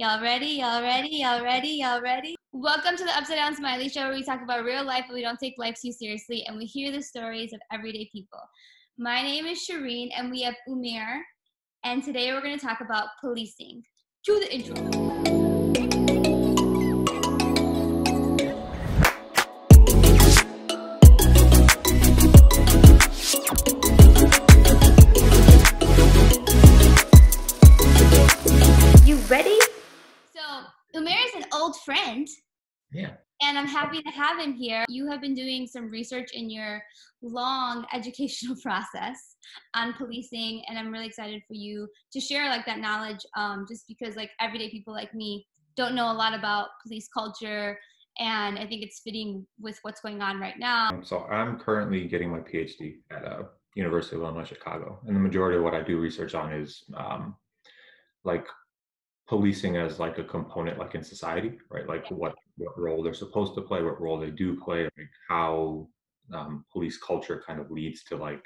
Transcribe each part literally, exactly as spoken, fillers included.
Y'all ready? Y'all ready? Y'all ready? Y'all ready? Welcome to the Upside Down Smiley Show, where we talk about real life, but we don't take life too seriously, and we hear the stories of everyday people. My name is Shereen, and we have Umair, and today we're going to talk about policing. Cue the intro. Friend. Yeah. And I'm happy to have him here. You have been doing some research in your long educational process on policing, and I'm really excited for you to share like that knowledge um, just because like everyday people like me don't know a lot about police culture, and I think it's fitting with what's going on right now. So I'm currently getting my P H D at uh, University of Illinois, Chicago, and the majority of what I do research on is um, like policing as like a component like in society, right? Like what, what role they're supposed to play, what role they do play, like how um, police culture kind of leads to like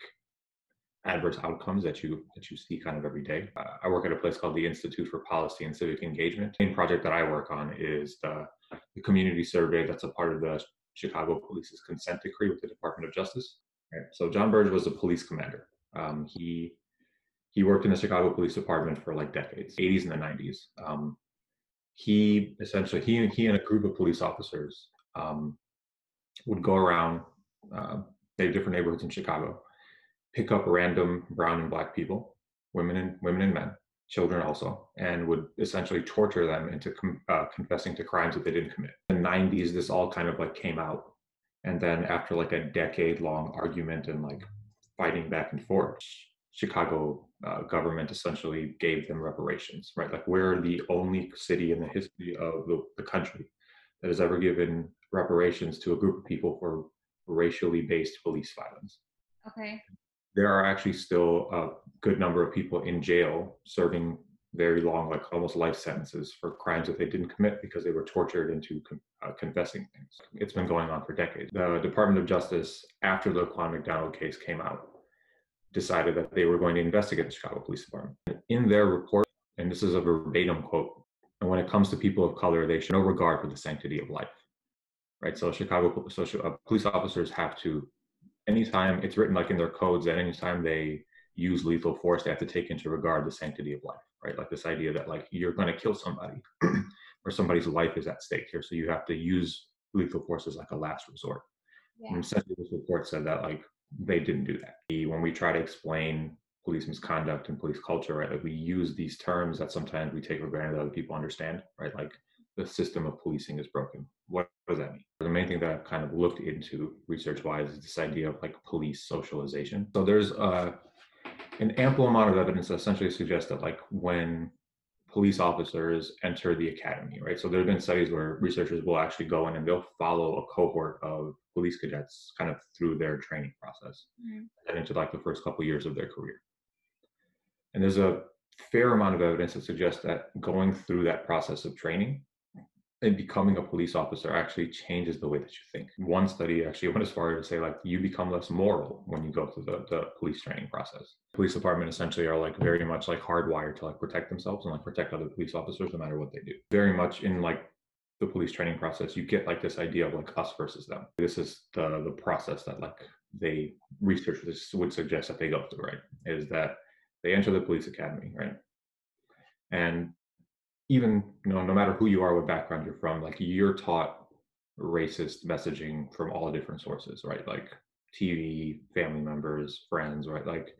adverse outcomes that you that you see kind of every day. Uh, I work at a place called the Institute for Policy and Civic Engagement. The main project that I work on is the, the community survey that's a part of the Chicago Police's Consent Decree with the Department of Justice. Right? So John Burge was a police commander. Um, he He worked in the Chicago Police Department for like decades, eighties and the nineties. Um, he essentially, he, he and a group of police officers um, would go around, uh, they have different neighborhoods in Chicago, pick up random brown and black people, women and women and men, children also, and would essentially torture them into com- uh, confessing to crimes that they didn't commit. In the nineties, this all kind of like came out. And then after like a decade long argument and like fighting back and forth, Chicago uh, government essentially gave them reparations, right? Like we're the only city in the history of the, the country that has ever given reparations to a group of people for racially based police violence. Okay. There are actually still a good number of people in jail serving very long, like almost life sentences for crimes that they didn't commit because they were tortured into uh, confessing things. It's been going on for decades. The Department of Justice, after the Laquan McDonald case came out, decided that they were going to investigate the Chicago Police Department. In their report, and this is a verbatim quote, and when it comes to people of color, they show no regard for the sanctity of life, right? So Chicago so police officers have to, anytime, it's written like in their codes that anytime they use lethal force, they have to take into regard the sanctity of life, right? Like this idea that like, you're gonna kill somebody or somebody's life is at stake here. So you have to use lethal force as like a last resort. Yeah. And essentially this report said that like, they didn't do that. When we try to explain police misconduct and police culture, right, like we use these terms that sometimes we take for granted that other people understand, right? Like the system of policing is broken. What does that mean? The main thing that I've kind of looked into research-wise is this idea of like police socialization. So there's uh, an ample amount of evidence that essentially suggests that like when police officers enter the academy, right? So there have been studies where researchers will actually go in and they'll follow a cohort of police cadets kind of through their training process mm-hmm. and into like the first couple years of their career. And there's a fair amount of evidence that suggests that going through that process of training and becoming a police officer actually changes the way that you think. One study actually went as far as to say like you become less moral when you go through the, the police training process. Police department essentially are like very much like hardwired to like protect themselves and like protect other police officers no matter what they do. Very much in like the police training process, you get like this idea of like us versus them. This is the the process that like they researchers would suggest that they go through, right? Is that they enter the police academy, right? And even you know, no matter who you are, what background you're from, like you're taught racist messaging from all different sources, right? Like T V, family members, friends, right? Like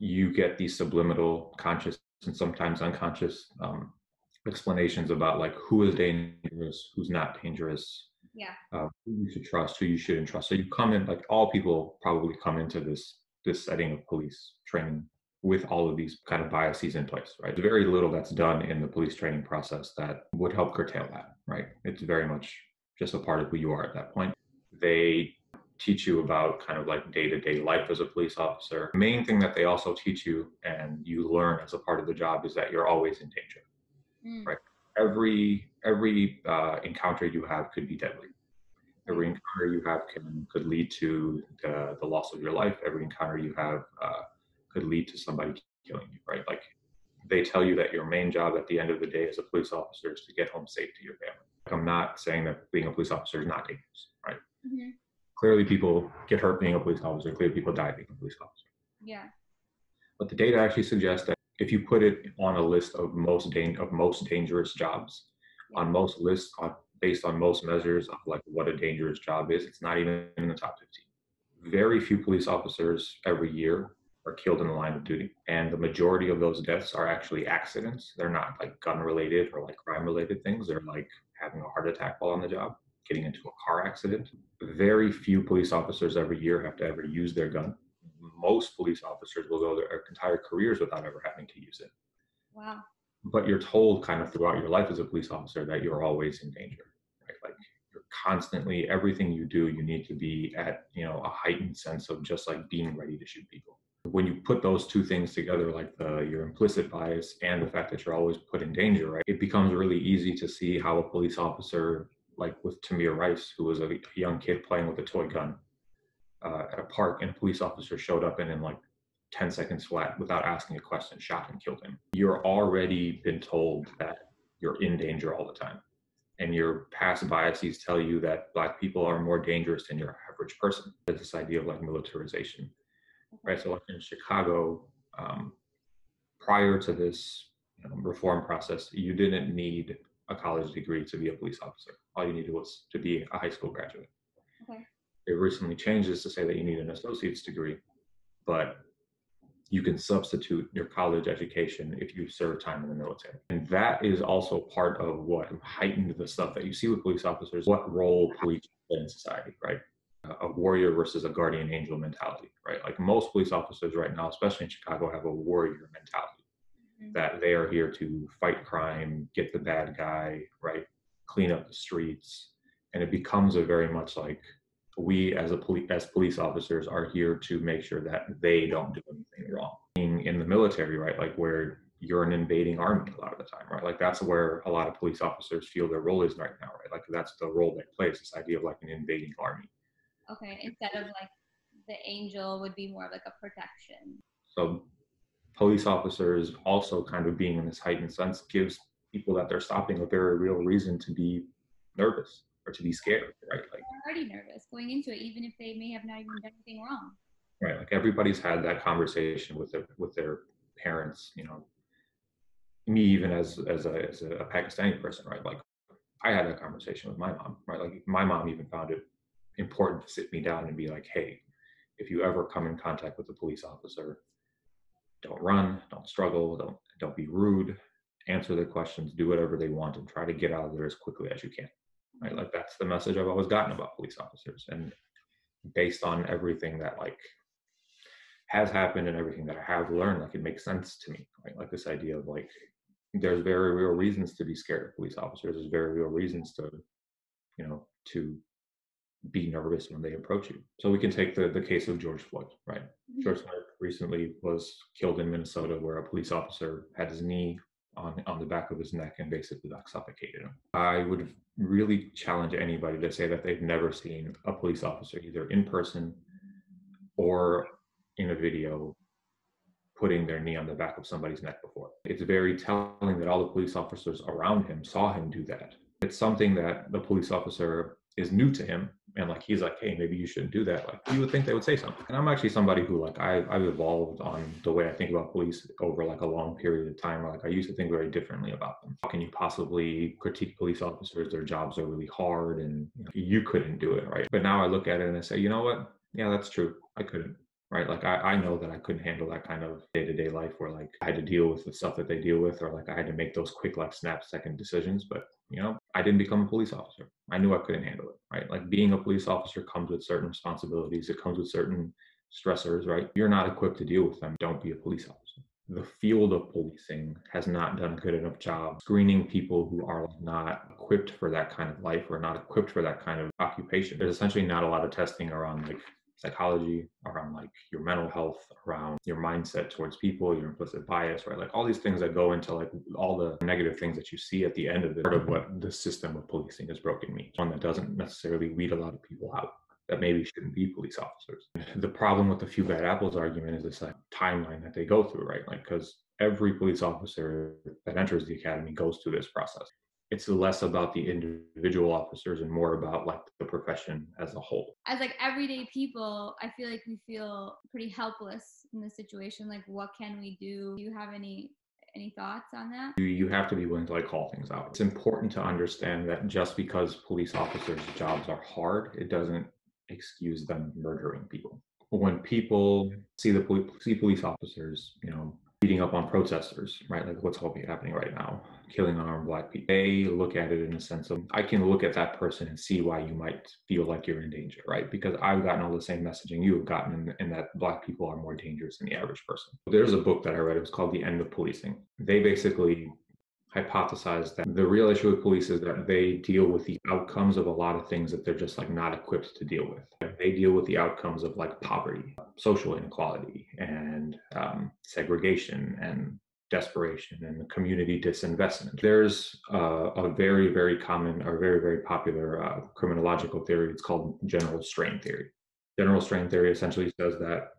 you get these subliminal, conscious, and sometimes unconscious um, explanations about like who is dangerous, who's not dangerous, yeah, uh, who you should trust, who you shouldn't trust. So you come in, like all people probably come into this this setting of police training with all of these kind of biases in place, right? There's very little that's done in the police training process that would help curtail that, right? It's very much just a part of who you are at that point. They teach you about kind of like day-to-day life as a police officer. The main thing that they also teach you and you learn as a part of the job is that you're always in danger, mm. right? Every every uh, encounter you have could be deadly. Every encounter you have can could lead to the, the loss of your life. Every encounter you have uh, could lead to somebody killing you, right? Like they tell you that your main job at the end of the day as a police officer is to get home safe to your family. I'm not saying that being a police officer is not dangerous, right? Mm-hmm. Clearly people get hurt being a police officer, clearly people die being a police officer. Yeah. But the data actually suggests that if you put it on a list of most, da- of most dangerous jobs, yeah. on most lists, on, based on most measures of like what a dangerous job is, it's not even in the top fifteen. Very few police officers every year are killed in the line of duty. And the majority of those deaths are actually accidents. They're not like gun related or like crime related things. They're like having a heart attack while on the job, getting into a car accident. Very few police officers every year have to ever use their gun. Most police officers will go their entire careers without ever having to use it. Wow. But you're told kind of throughout your life as a police officer that you're always in danger, right? Like you're constantly, everything you do, you need to be at, you know, a heightened sense of just like being ready to shoot people. When you put those two things together, like the, your implicit bias and the fact that you're always put in danger, right? It becomes really easy to see how a police officer, like with Tamir Rice, who was a young kid playing with a toy gun uh, at a park, and a police officer showed up and in like ten seconds flat without asking a question, shot and killed him. You're already been told that you're in danger all the time. And your past biases tell you that Black people are more dangerous than your average person. There's this idea of like militarization. Right, so like in Chicago, um, prior to this you know, reform process, you didn't need a college degree to be a police officer. All you needed was to be a high school graduate. Okay. They recently changed this to say that you need an associate's degree, but you can substitute your college education if you serve time in the military. And that is also part of what heightened the stuff that you see with police officers, what role police play in society, right? A warrior versus a guardian angel mentality, right? Like most police officers right now, especially in Chicago, have a warrior mentality, mm-hmm. that they are here to fight crime, get the bad guy, right? Clean up the streets. And it becomes a very much like we as a police, as police officers are here to make sure that they don't do anything wrong. Being in the military, right? Like where you're an invading army a lot of the time, right? Like that's where a lot of police officers feel their role is right now, right? Like that's the role they play, this idea of like an invading army. Okay, instead of like the angel would be more of like a protection. So police officers also kind of being in this heightened sense gives people that they're stopping a very real reason to be nervous or to be scared, right? Like they're already nervous going into it, even if they may have not even done anything wrong. Right, like everybody's had that conversation with their, with their parents, you know, me even as, as, a, as a Pakistani person, right? Like I had that conversation with my mom, right? Like my mom even found it important to sit me down and be like, hey, if you ever come in contact with a police officer, don't run, don't struggle, don't don't be rude, answer their questions, do whatever they want, and try to get out of there as quickly as you can. Right? Like that's the message I've always gotten about police officers. And based on everything that like has happened and everything that I have learned, like it makes sense to me. Right? Like this idea of like there's very real reasons to be scared of police officers. There's very real reasons to, you know, to be nervous when they approach you. So we can take the, the case of George Floyd, right? Mm-hmm. George Floyd recently was killed in Minnesota where a police officer had his knee on, on the back of his neck and basically like suffocated him. I would really challenge anybody to say that they've never seen a police officer either in person or in a video putting their knee on the back of somebody's neck before. It's very telling that all the police officers around him saw him do that. It's something that the police officer is new to him. And like, he's like, hey, maybe you shouldn't do that. Like you would think they would say something. And I'm actually somebody who like, I, I've evolved on the way I think about police over like a long period of time. Like I used to think very differently about them. How can you possibly critique police officers? Their jobs are really hard and you know, you couldn't do it, right? But now I look at it and I say, you know what? Yeah, that's true. I couldn't, right? Like I, I know that I couldn't handle that kind of day-to-day life where like I had to deal with the stuff that they deal with, or like I had to make those quick like snap second decisions. But you know, I didn't become a police officer. I knew I couldn't handle it, right? Like being a police officer comes with certain responsibilities. It comes with certain stressors, right? You're not equipped to deal with them. Don't be a police officer. The field of policing has not done a good enough job screening people who are not equipped for that kind of life or not equipped for that kind of occupation. There's essentially not a lot of testing around like psychology, around like your mental health, around your mindset towards people, your implicit bias, right? Like all these things that go into like all the negative things that you see at the end of the part of what the system of policing has broken me. One that doesn't necessarily weed a lot of people out that maybe shouldn't be police officers. The problem with the few bad apples argument is this like timeline that they go through, right? Like, because every police officer that enters the academy goes through this process. It's less about the individual officers and more about like the profession as a whole. As like everyday people, I feel like we feel pretty helpless in this situation. Like, what can we do? Do you have any any thoughts on that? You, you have to be willing to like call things out. It's important to understand that just because police officers' jobs are hard, it doesn't excuse them murdering people. When people see the poli- see police officers, you know, beating up on protesters, right? Like what's happening right now, killing unarmed Black people. They look at it in a sense of, I can look at that person and see why you might feel like you're in danger, right? Because I've gotten all the same messaging you've gotten, and that Black people are more dangerous than the average person. There's a book that I read, it was called The End of Policing. They basically hypothesized that the real issue with police is that they deal with the outcomes of a lot of things that they're just like not equipped to deal with. They deal with the outcomes of like poverty, social inequality, and um, segregation, and desperation, and community disinvestment. There's uh, a very, very common or very, very popular uh, criminological theory. It's called general strain theory. General strain theory essentially says that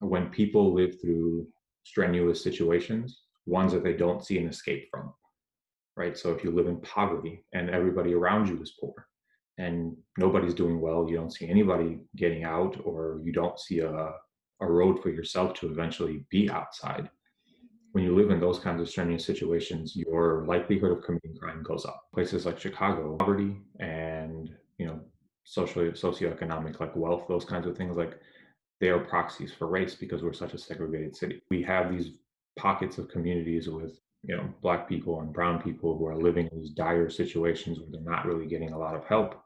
when people live through strenuous situations, ones that they don't see an escape from, right? So if you live in poverty and everybody around you is poor and nobody's doing well, you don't see anybody getting out, or you don't see a, a road for yourself to eventually be outside. When you live in those kinds of strenuous situations, your likelihood of committing crime goes up. Places like Chicago, poverty and, you know, social, socioeconomic, like wealth, those kinds of things, like they are proxies for race because we're such a segregated city. We have these pockets of communities with, you know, Black people and brown people who are living in these dire situations where they're not really getting a lot of help.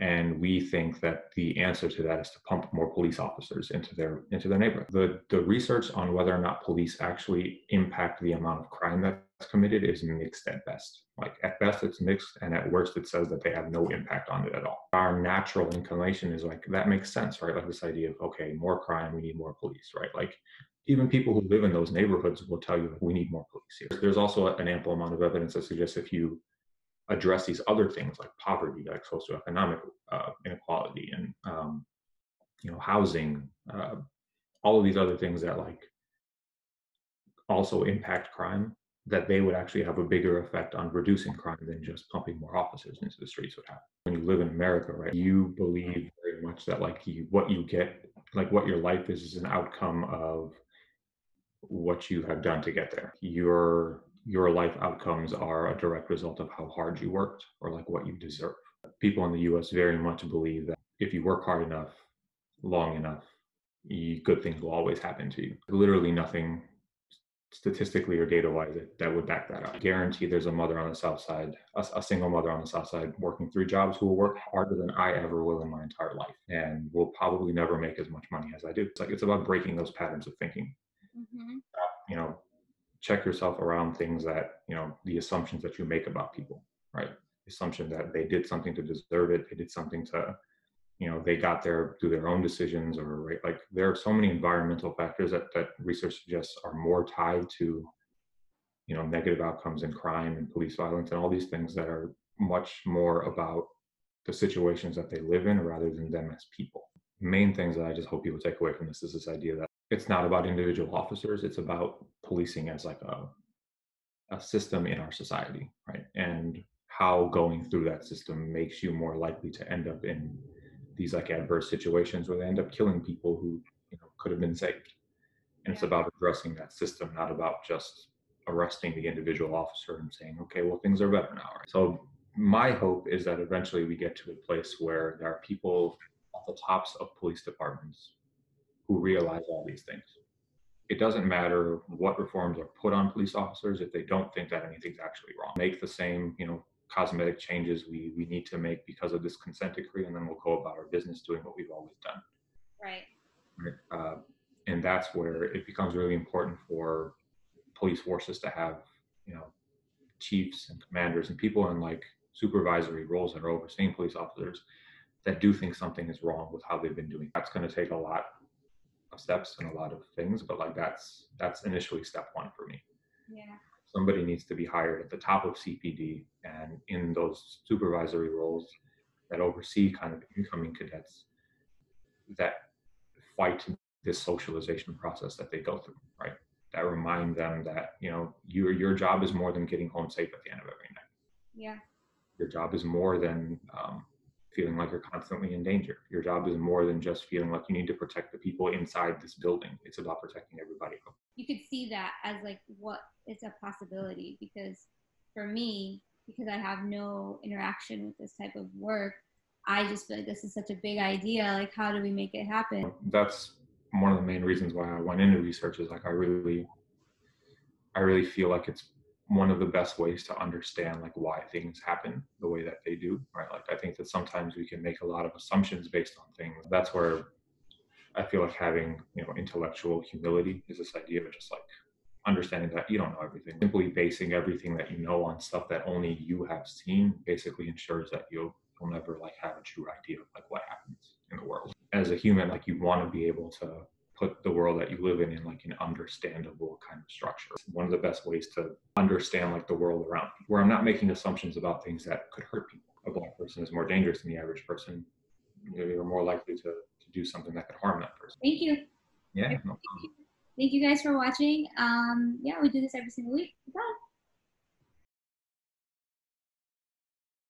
And we think that the answer to that is to pump more police officers into their into their neighborhood. The the research on whether or not police actually impact the amount of crime that's committed is mixed at best. Like at best it's mixed, and at worst it says that they have no impact on it at all. Our natural inclination is like, that makes sense, right? Like this idea of, okay, more crime, we need more police, right? Like even people who live in those neighborhoods will tell you we need more police here. There's also an ample amount of evidence that suggests if you address these other things like poverty, like socioeconomic uh, inequality, and um, you know, housing, uh, all of these other things that like also impact crime, that they would actually have a bigger effect on reducing crime than just pumping more officers into the streets would have. When you live in America, right, you believe very much that like you, what you get, like what your life is, is an outcome of what you have done to get there. Your your life outcomes are a direct result of how hard you worked, or like what you deserve. People in the U S very much believe that if you work hard enough, long enough, you, good things will always happen to you. Literally nothing statistically or data-wise that, that would back that up. I guarantee there's a mother on the South Side, a, a single mother on the South Side working three jobs who will work harder than I ever will in my entire life, and will probably never make as much money as I do. It's like, it's about breaking those patterns of thinking. Mm-hmm. You know, check yourself around things that, you know, the assumptions that you make about people, right? The assumption that they did something to deserve it, they did something to, you know, they got there through their own decisions, or right, like there are so many environmental factors that, that research suggests are more tied to, you know, negative outcomes in crime and police violence and all these things that are much more about the situations that they live in rather than them as people. Main things that I just hope people take away from this is this idea that it's not about individual officers, it's about policing as like a a system in our society, right? And how going through that system makes you more likely to end up in these like adverse situations where they end up killing people who, you know, could have been saved. And yeah. It's about addressing that system, not about just arresting the individual officer and saying, okay, well, things are better now, right? So my hope is that eventually we get to a place where there are people at the tops of police departments who realize all these things. It doesn't matter what reforms are put on police officers if they don't think that anything's actually wrong. Make the same, you know, cosmetic changes we, we need to make because of this consent decree, and then we'll go about our business doing what we've always done. Right. Right. Uh, and that's where it becomes really important for police forces to have, you know, chiefs and commanders and people in like supervisory roles that are overseeing police officers that do think something is wrong with how they've been doing. That's going to take a lot of steps and a lot of things, but like that's that's initially step one for me. Yeah. Somebody needs to be hired at the top of C P D and in those supervisory roles that oversee kind of incoming cadets that fight this socialization process that they go through, right? that remind them that, you know, your your job is more than getting home safe at the end of every night. Yeah. Your job is more than um, feeling like you're constantly in danger. Your job is more than just feeling like you need to protect the people inside this building. It's about protecting everybody else. You could see that as like what is a possibility, because for me, because I have no interaction with this type of work, I just feel like this is such a big idea. Like, how do we make it happen? That's one of the main reasons why I went into research, is like I really, I really feel like it's one of the best ways to understand like why things happen the way that they do, right? Like, I think that sometimes we can make a lot of assumptions based on things. That's where I feel like having, you know, intellectual humility is this idea of just like understanding that you don't know everything. Simply basing everything that you know on stuff that only you have seen basically ensures that you'll you'll never like have a true idea of like what happens in the world. As a human, like you want to be able to put the world that you live in in like an understandable kind of structure. It's one of the best ways to understand like the world around me, where I'm not making assumptions about things that could hurt people. A Black person is more dangerous than the average person. You're more likely to, to do something that could harm that person. Thank you. Yeah. No problem. Thank you guys for watching. Um, yeah, we do this every single week. Bye.